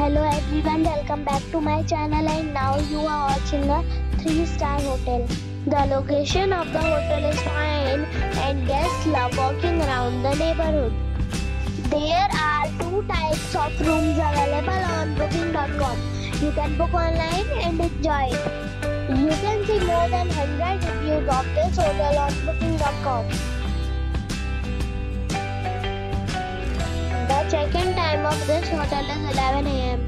Hello everyone, welcome back to my channel and now you are watching a 3-star hotel. The location of the hotel is fine and guests love walking around the neighborhood. There are two types of rooms available on booking.com. You can book online and enjoy it. You can see more than 100 reviews of this hotel on booking.com. The check-in time of this hotel is 11 a.m.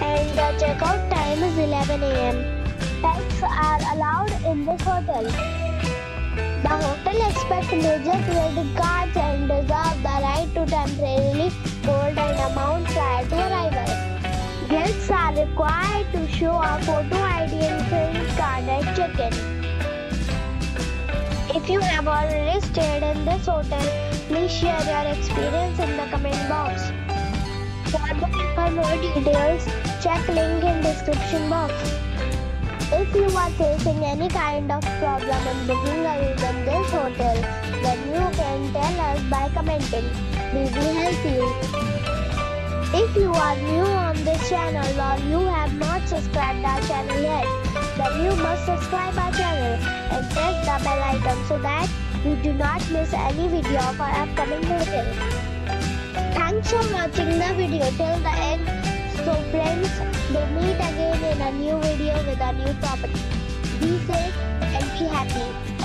and the check-out time is 11 a.m. Pets are allowed in this hotel. The hotel accepts major credit cards and reserves the right to temporarily hold an amount prior to arrival. Guests are required to show a photo ID and credit card at check-in. If you have already stayed in this hotel, please share your experience in the comment box. For more details, check link in description box. If you are facing any kind of problem in booking a room in this hotel, then you can tell us by commenting. We will help you. If you are new on this channel or you have not subscribed our channel yet, then you must subscribe our channel and press the bell icon so that you do not miss any video of our upcoming hotel. Thanks for watching the video till the end. So friends, we'll meet again in a new video with a new property. Be safe and be happy.